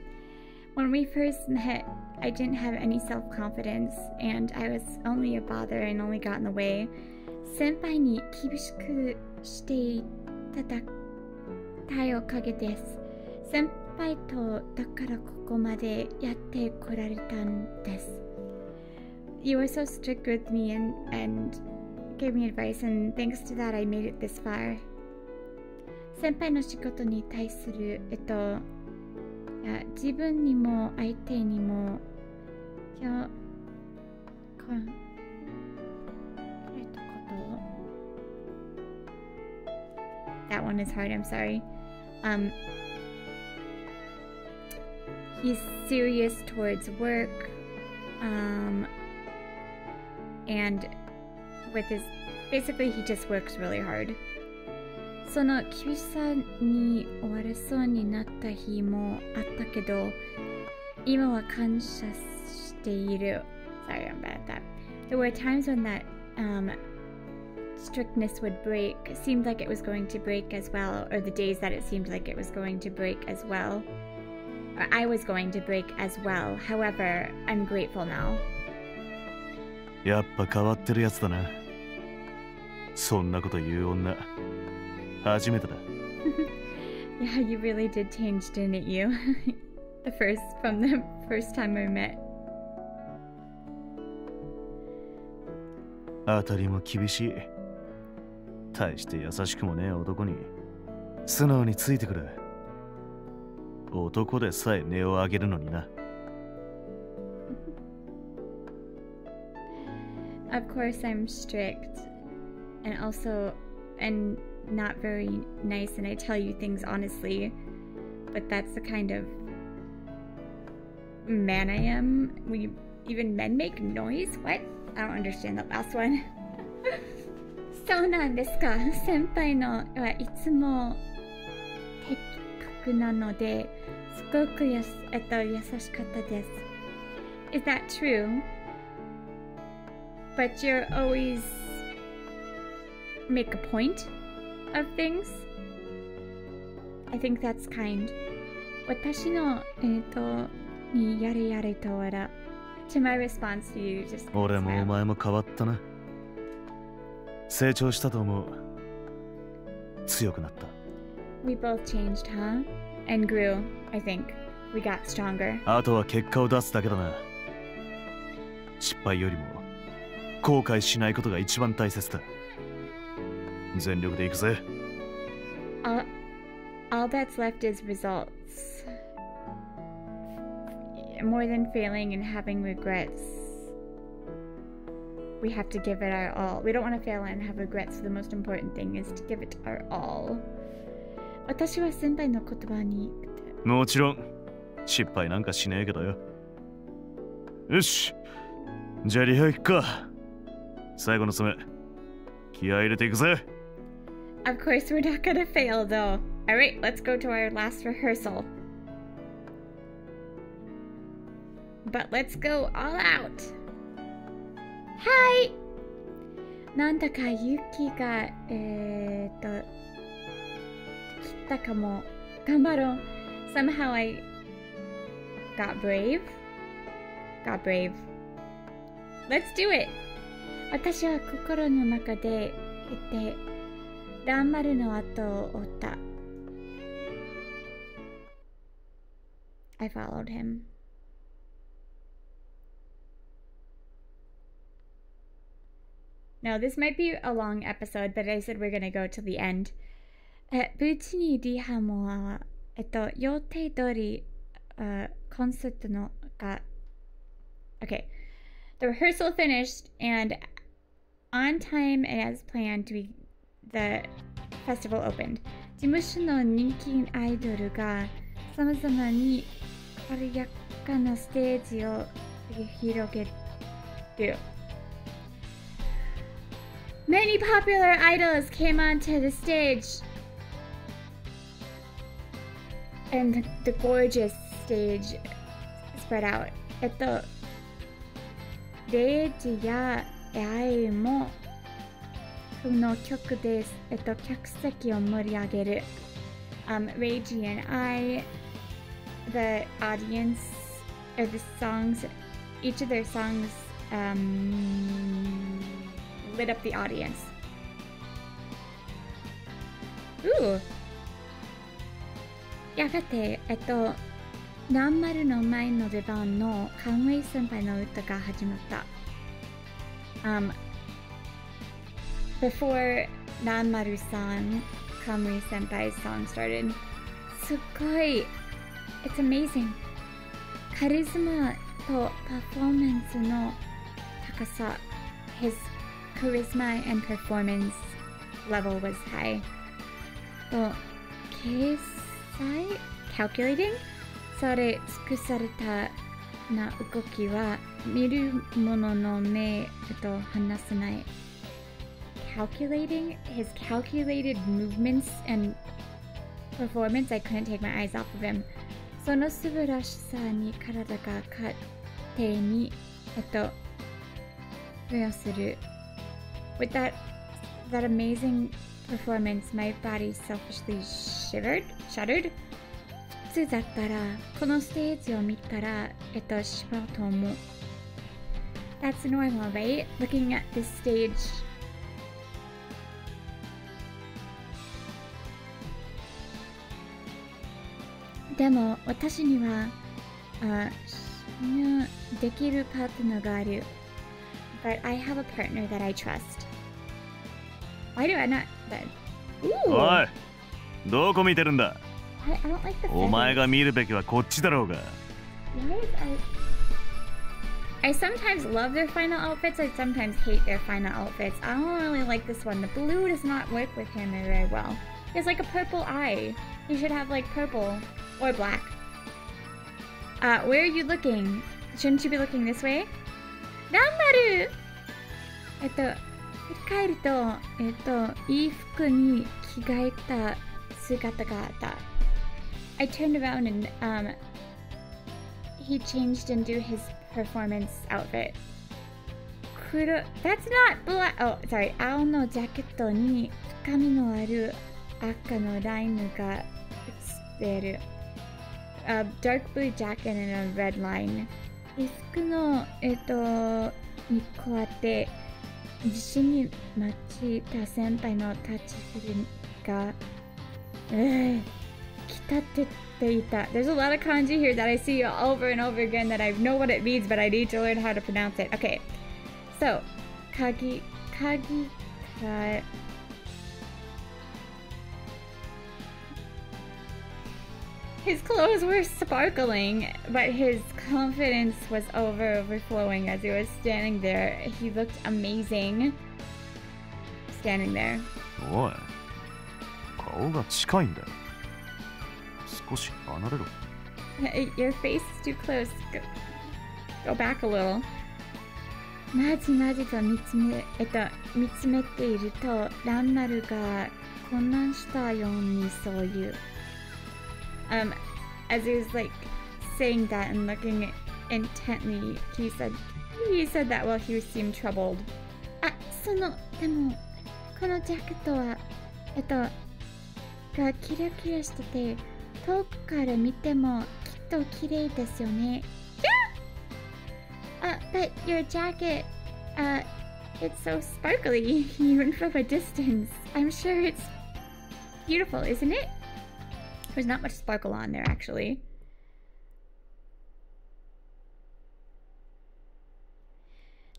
When we first met, I didn't have any self-confidence, and I was only a bother and only got in the way. 先輩に厳しくしていただいたおかげです。先輩とだからここまでやってこられたんです。You were so strict with me and, and gave me advice, and thanks to that, I made it this far. 先輩の仕事に対するえっと 自分にも相手にも今日こんえっとこと That one is hard. I'm sorry. Um, he's serious towards work, um, and with his basically he just works really hard. その厳しさに追われそうになった日もあったけど、今は感謝している。Sorry, I'm bad at that. There were times when that um, strictness would break. It seemed like it was going to break as well, or the days that it seemed like it was going to break as well, or I was going to break as well. However, I'm grateful now. やっぱ変わってるやつだな。そんなこと言う女。 初めてだ。Yeah, you really did change, didn't you? The first from the first time we met. あたりも厳しい。大して優しくもねえ男に素直についてくれ。男でさえ根を上げるのにな。Of course I'm strict and also and not very nice, and I tell you things honestly, but that's the kind of man I am. We even men make noise? What? I don't understand that last one. So nan desu ka? Senpai no wa itsumo tekkaku nanode sugoku yasashikatta desu. Is that true? But you're always make a point of things. I think that's kind. Watashi no eto ni yare yare to wara. To my response to you, just kind of smile. We both changed, huh? And grew, I think. We got stronger. All, all that's left is results. More than failing and having regrets. We have to give it our all. We don't want to fail and have regrets, so the most important thing is to give it our all. Watashi wa senpai no kotoba ni... Mochiron, shippai nanka shinei kedo yo. Yoshi, ja rihai iku ka. Saigo no tsame, kia irete iku ze. Of course we're not gonna fail though. Alright, let's go to our last rehearsal. But let's go all out. Hi. Nanda ka yuki ga etto kitta kamo. Ganbaro. Somehow I got brave. Got brave. Let's do it. Watashi wa kokoro no naka de ite Ranmaru no ato o otta. I followed him. Now, this might be a long episode, but I said we're going to go to the end. Okay. The rehearsal finished, and on time and as planned, we, the festival opened. Many popular idols came onto the stage. And the, the gorgeous stage spread out. Eto Reiji ya Ai mo no kyoku desu. Eto kyakuseki o moriageru. Um Reiji and I, the audience, or the songs, each of their songs um lit up the audience. Ooh. Yagate, eto Ranmaru no mai no deban no Kanwei senpai no uta ga hajimatta. Um before Ranmaru-san, Kanwei senpai's song started. Sugoi. It's amazing. Charisma to performance no takasa. His charisma and performance level was high. Well, keisai? Calculating? Sare tsukusareta na ugoki wa miru mono no me to hanasenai. Calculating? His calculated movements and performance, I couldn't take my eyes off of him. Sono suburashisa ni karada ga katte ni eto fuyo suru. With that that amazing performance, my body selfishly shivered, shuddered. That's normal, right? Looking at this stage. Demo, watashi ni wa shinu dekiru partner ga aru. But I have a partner that I trust. Why do I not? But, ooh. Oi, doko miteru nda? I, I don't like the feathers. Omae ga miru beki wa kocchi darou ga. Why is I? I I sometimes love their final outfits, I sometimes hate their final outfits. I don't really like this one. The blue does not work with him very well. He has like a purple eye. He should have like purple or black. Uh, where are you looking? Shouldn't you be looking this way? Ranmaru! Eto, irikaeru to, eto, ii fuku ni kigaeta sugata ga atta. I turned around and um, he changed into his performance outfit. Kuro, that's not black. Oh, sorry. Ao no jacket ni fukami no aru aka no line ga utsuteru. A dark blue jacket and a red line. Risku no eto ni koate jishin ni machita senpai no tachifuru ga kitatte teita. There's a lot of kanji here that I see over and over again that I know what it means, but I need to learn how to pronounce it. Okay, so kagi kagi kara. His clothes were sparkling, but his confidence was over overflowing as he was standing there. He looked amazing standing there. Oi. Your face is too close. Go, go back a little. Maji maji to mitsume eto mitsumete iru to Ranmaru ga konnan shita you ni souyu. Um, as he was like saying that and looking intently, he said, he said that while he seemed troubled. Ah, sono, demo, kono jacket wa, eto, ga kira kira shite te, toku kara mite mo kitto kirei desu yo ne. Yeah! Uh, but your jacket, uh, it's so sparkly, even from a distance. I'm sure it's beautiful, isn't it? There's not much sparkle on there, actually.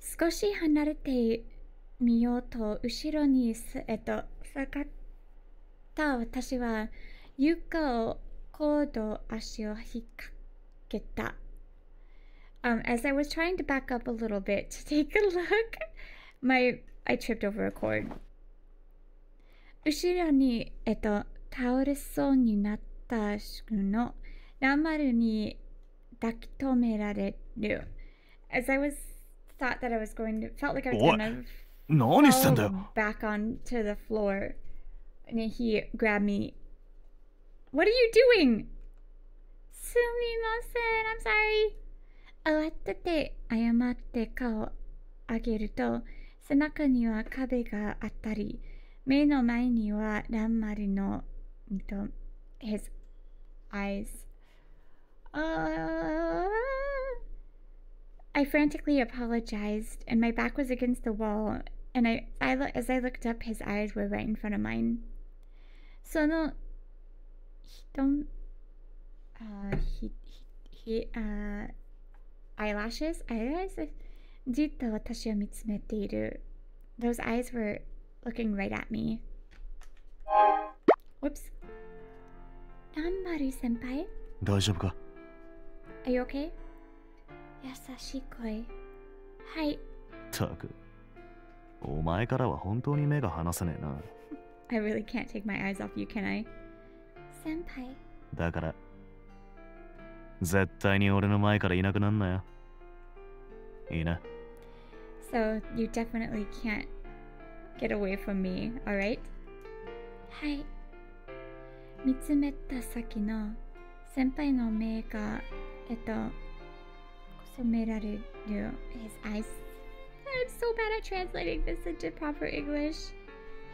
Skoshi hanarete miyo to ushiro ni sueto sagatta watashi wa yuka wo kodo ashi wo hikaketa. Um, as I was trying to back up a little bit to take a look, my I tripped over a cord. Ushiro ni eto 倒れそうになった宿のRanmaruに抱き止められる. As I was thought that I was going to, felt like I was going to fall back onto the floor, and he grabbed me. What are you doing? Sumimasen, I'm sorry. 慌てて謝って顔を上げると背中には壁があったり目の前にはRanmaruの his eyes. Uh, I frantically apologized, and my back was against the wall. And I, I, as I looked up, his eyes were right in front of mine. So no, hitom, uh, he, he, uh, eyelashes, eyelashes. Jitto watashi wo mitsumete iru. Those eyes were looking right at me. Whoops. Ranmaru-senpai? Are you okay? Yasashii koe. Hai. I really can't take my eyes off you, can I? Senpai. Dakara. Zettai ni ore no mae kara inaku nanna yo. Ii na. So, you definitely can't get away from me, alright? Hai. 見つめた先の先輩の目がえっと染められる his eyes. I'm so bad at translating this into proper English.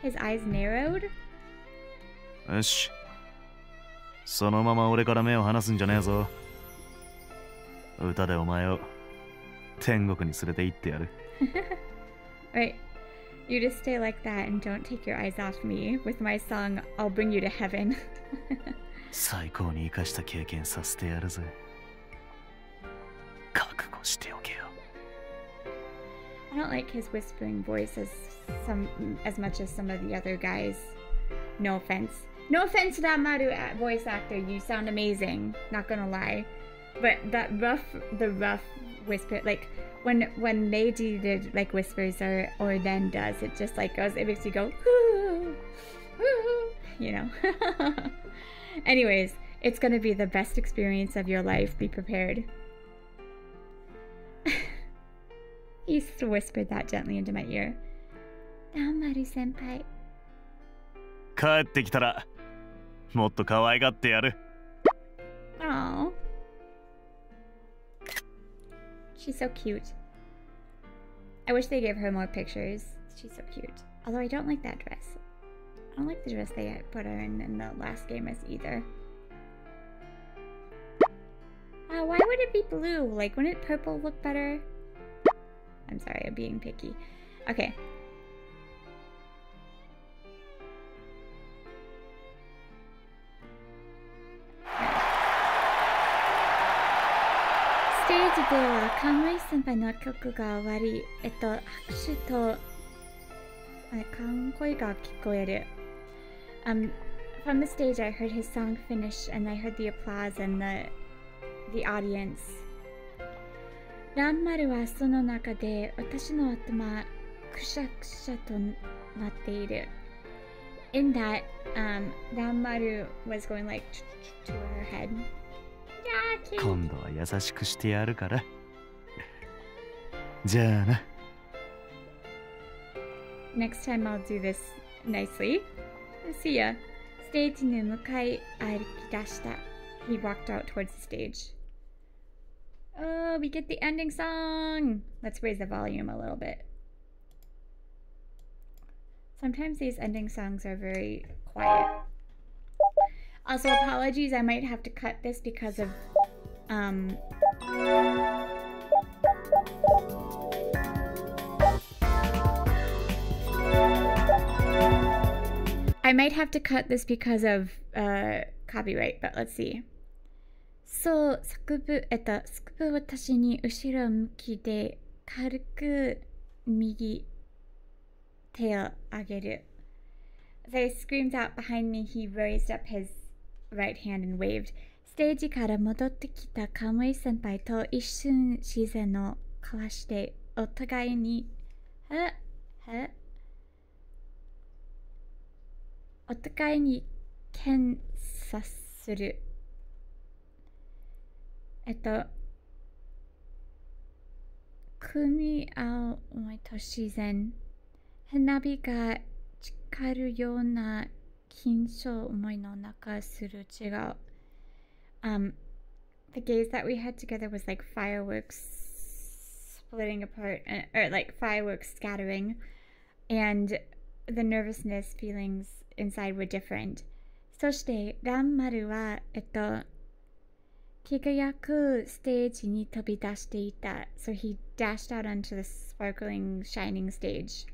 His eyes narrowed. よし。そのまま俺から目を離すんじゃねえぞ。歌でお前を天国に連れて行ってやる。Right. You just stay like that and don't take your eyes off me. With my song, I'll bring you to heaven. I don't like his whispering voice as some as much as some of the other guys. No offense. No offense to that Ranmaru voice actor. You sound amazing. Not gonna lie. But that rough, the rough whisper, like when when Meiji did like whispers or or Nen does, it just like goes, it makes you go, ooh, ooh, you know. Anyways, it's gonna be the best experience of your life. Be prepared. He whispered that gently into my ear. Ranmaru-senpai. Aww. She's so cute. I wish they gave her more pictures. She's so cute. Although I don't like that dress. I don't like the dress they put her in in the last game as either. Uh, why would it be blue? Like, wouldn't purple look better? I'm sorry, I'm being picky. Okay. Um, from the stage I heard his song finish and I heard the applause and the the audience. Ranmaru wa sono naka de watashi no atama kushakusha to natte iru. In that, um, Ranmaru was going like to her head. Yeah, cute. Kondo wa yasashiku shite yaru kara. Ja na. Next time I'll do this nicely. See ya. Stage no mukai aruki dashita. He walked out towards the stage. Oh, we get the ending song! Let's raise the volume a little bit. Sometimes these ending songs are very quiet. Also, apologies, I might have to cut this because of... Um... I might have to cut this because of uh, copyright, but let's see. So, sakubu, eto, sakubu watashi ni ushiro muki de karuku migi te o ageru. As I screamed out behind me, he raised up his right hand and waved. Stage kara modotte kita Kamui-senpai to ishun shizen no kawashite otagai ni ha ha otagai ni kensa suru. Eto kumi ao omoi to shizen hanabi ga chikaru you na kinshou omoi no naka suru chigao. Um, the gaze that we had together was like fireworks splitting apart, or like fireworks scattering, and the nervousness feelings inside were different. Soshite Ranmaru wa eto kigayaku stage ni tobidashite ita. So he dashed out onto the sparkling, shining stage.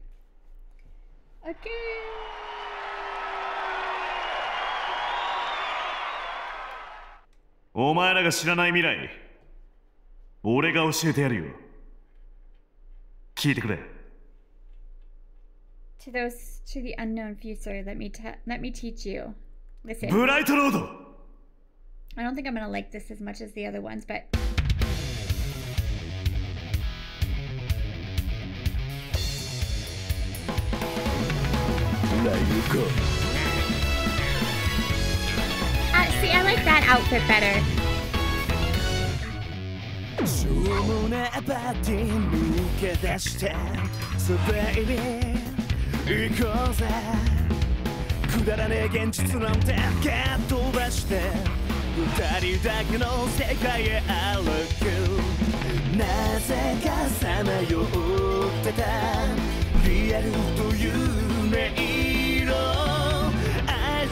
Okay. Omae-ra ga shiranai mirai, ore ga oshiete yaru yo. Kiite kure. To those, to the unknown future, let me te let me teach you. Listen. Bright Road. I don't think I'm gonna like this as much as the other ones, but uh, see, I like that outfit better. I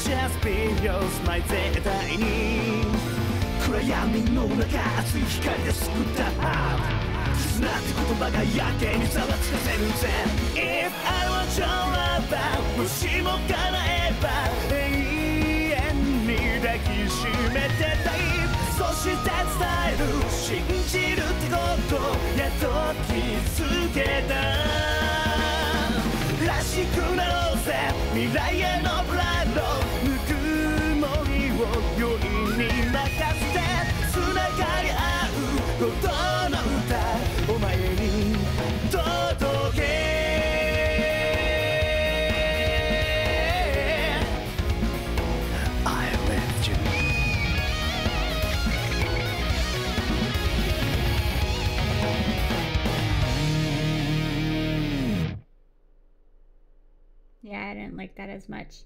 just be yours, my if I want your love back, I didn't like that as much.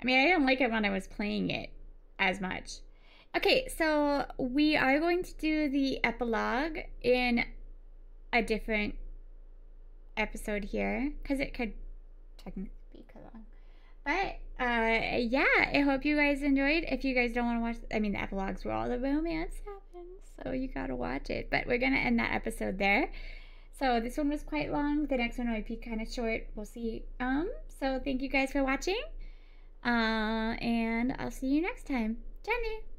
I mean, I didn't like it when I was playing it as much. Okay, so we are going to do the epilogue in a different episode here, because it could technically be long. But uh, yeah, I hope you guys enjoyed. If you guys don't want to watch, I mean, the epilogues where all the romance happens, so you gotta watch it. But we're gonna end that episode there. So this one was quite long. The next one might be kind of short. We'll see. Um. So thank you guys for watching. Uh, and I'll see you next time. Jenny.